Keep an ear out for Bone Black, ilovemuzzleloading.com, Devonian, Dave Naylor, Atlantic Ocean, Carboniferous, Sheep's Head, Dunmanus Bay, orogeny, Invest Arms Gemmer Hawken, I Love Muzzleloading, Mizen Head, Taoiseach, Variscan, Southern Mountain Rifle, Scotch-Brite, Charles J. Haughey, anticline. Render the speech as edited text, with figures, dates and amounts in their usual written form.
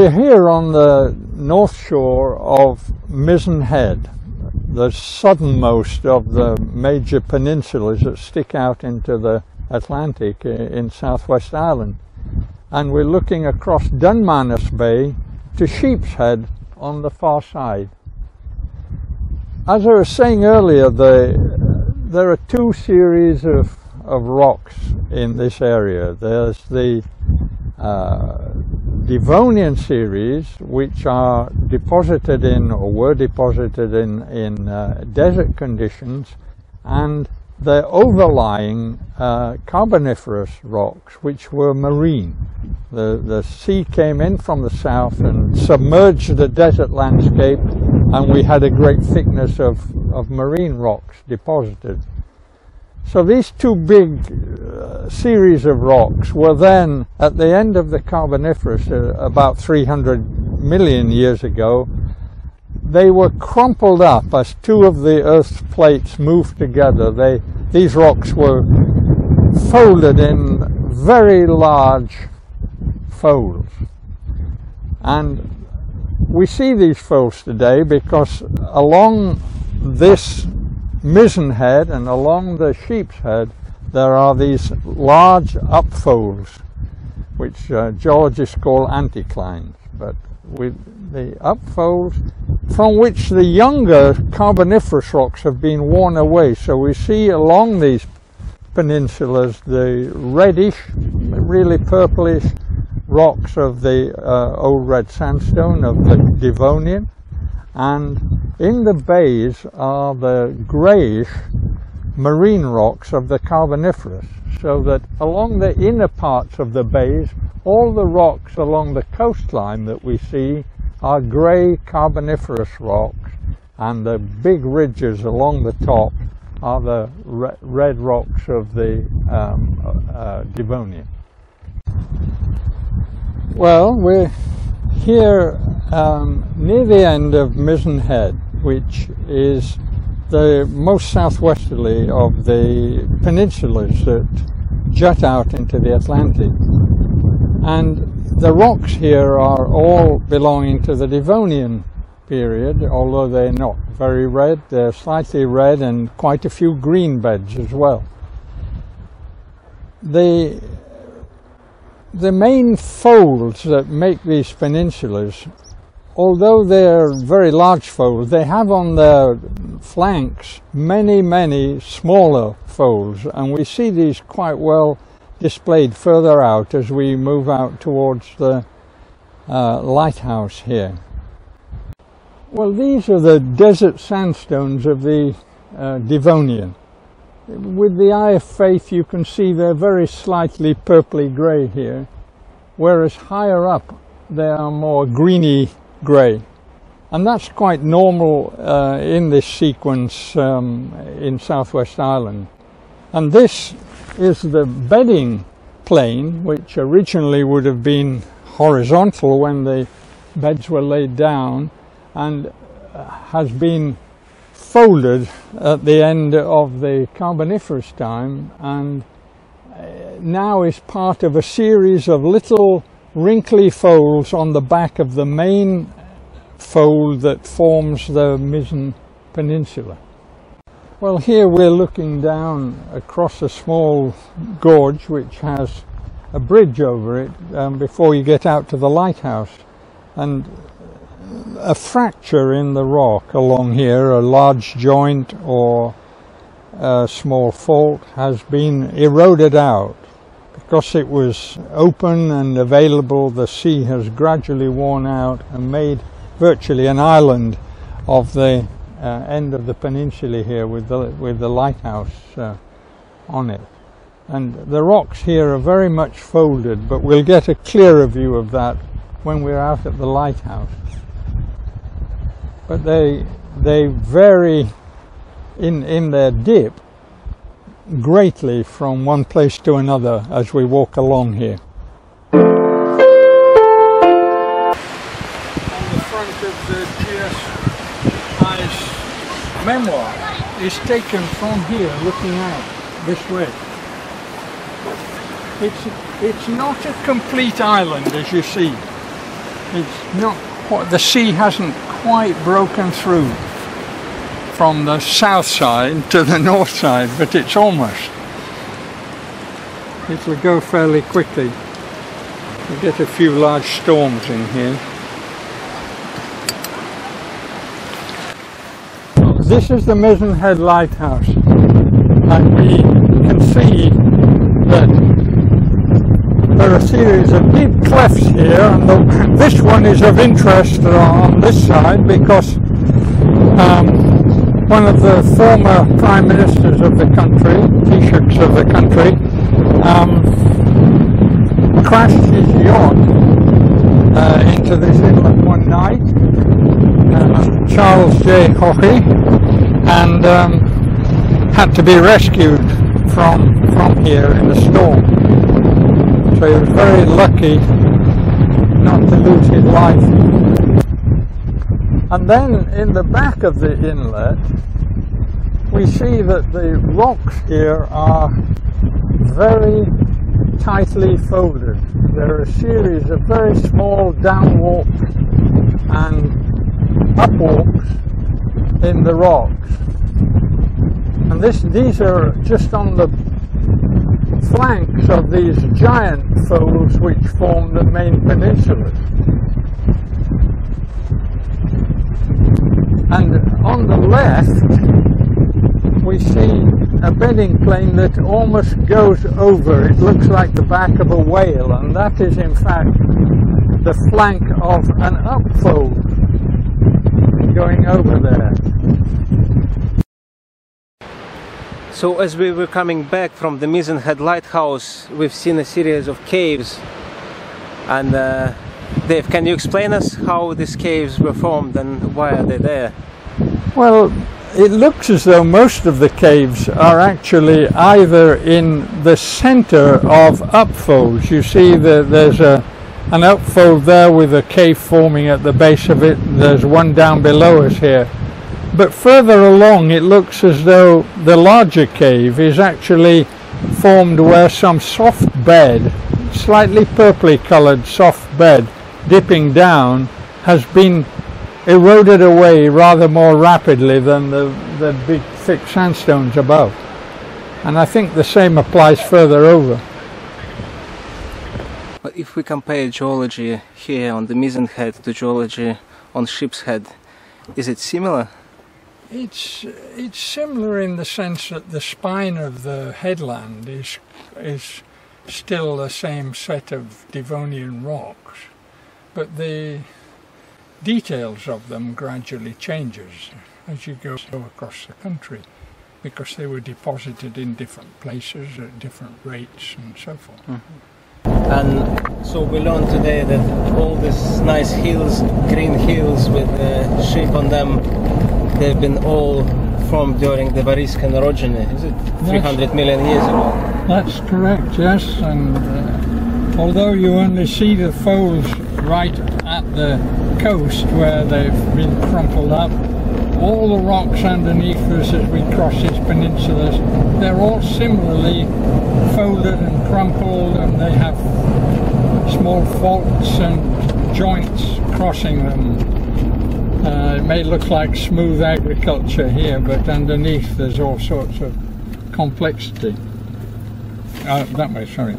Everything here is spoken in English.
we're here on the north shore of Mizen Head, the southernmost of the major peninsulas that stick out into the Atlantic in Southwest Ireland. And we're looking across Dunmanus Bay to Sheep's Head on the far side. As I was saying earlier, there are two series of rocks in this area. There's the Devonian series, which are deposited in, or were deposited in desert conditions, and they're overlying Carboniferous rocks, which were marine. The sea came in from the south and submerged the desert landscape, and we had a great thickness of marine rocks deposited. So these two big series of rocks were then, at the end of the Carboniferous, about 300 million years ago, they were crumpled up as two of the Earth's plates moved together. These rocks were folded in very large folds. And we see these folds today because along this Mizen Head and along the Sheep's Head there are these large upfolds, which geologists call anticlines, but with the upfolds from which the younger Carboniferous rocks have been worn away. So we see along these peninsulas the reddish, really purplish rocks of the old red sandstone of the Devonian, and in the bays are the greyish marine rocks of the Carboniferous, so that along the inner parts of the bays all the rocks along the coastline that we see are grey Carboniferous rocks, and the big ridges along the top are the red rocks of the Devonian. Well, we're here near the end of Mizen Head, which is the most southwesterly of the peninsulas that jut out into the Atlantic. And the rocks here are all belonging to the Devonian period, although they're not very red. They're slightly red, and quite a few green beds as well. The main folds that make these peninsulas, although they're very large folds, they have on their flanks many, many smaller folds, and we see these quite well displayed further out as we move out towards the lighthouse here. Well, these are the desert sandstones of the Devonian. With the eye of faith you can see they're very slightly purpley grey here, whereas higher up they are more greeny grey, and that's quite normal in this sequence in Southwest Ireland. And this is the bedding plain, which originally would have been horizontal when the beds were laid down, and has been folded at the end of the Carboniferous time, and now is part of a series of little wrinkly folds on the back of the main fold that forms the Mizen Peninsula. Well, here we're looking down across a small gorge which has a bridge over it before you get out to the lighthouse, and a fracture in the rock along here, a large joint or a small fault, has been eroded out. Because it was open and available, the sea has gradually worn out and made virtually an island of the end of the peninsula here with the lighthouse on it. And the rocks here are very much folded, but we'll get a clearer view of that when we're out at the lighthouse. But they vary in their dip greatly from one place to another as we walk along here. On the front of the GSI's memoir is taken from here, looking out this way. It's not a complete island, as you see. It's not quite, the sea hasn't quite broken through from the south side to the north side, but it's almost. It'll go fairly quickly. We'll get a few large storms in here. This is the Mizen Head Lighthouse, and we can see that there are a series of deep clefts here, and this one is of interest on this side because one of the former prime ministers of the country, Taoiseachs of the country, crashed his yacht into this inlet one night, Charles J. Haughey, and had to be rescued from here in a storm. So he was very lucky not to lose his life. And then in the back of the inlet, we see that the rocks here are very tightly folded. There are a series of very small downwalks and upwalks in the rocks, and these are just on the flanks of these giant folds which form the main peninsulas. And on the left we see a bedding plane that almost goes over. It looks like the back of a whale, and that is in fact the flank of an upfold going over there. So as we were coming back from the Mizen Head Lighthouse, we've seen a series of caves, and Dave, can you explain us how these caves were formed and why are they there? Well, it looks as though most of the caves are actually either in the center of upfolds. You see that there's an upfold there with a cave forming at the base of it. There's one down below us here. But further along, it looks as though the larger cave is actually formed where some soft bed, slightly purpley colored soft bed dipping down, has been eroded away rather more rapidly than the big thick sandstones above. And I think the same applies further over. But if we compare geology here on the Mizen Head to geology on Sheep's Head, is it similar? It's similar in the sense that the spine of the headland is still the same set of Devonian rocks, but the details of them gradually changes as you go across the country, because they were deposited in different places at different rates and so forth. Mm-hmm. And so we learned today that all these nice hills, green hills with the sheep on them, they've been all formed during the Variscan orogeny, is it? That's 300 million years ago. That's correct, yes. And although you only see the folds right at the coast where they've been crumpled up, all the rocks underneath us as we cross these peninsulas, they're all similarly folded and crumpled, and they have small faults and joints crossing them. It may look like smooth agriculture here, but underneath there's all sorts of complexity. That way, sorry.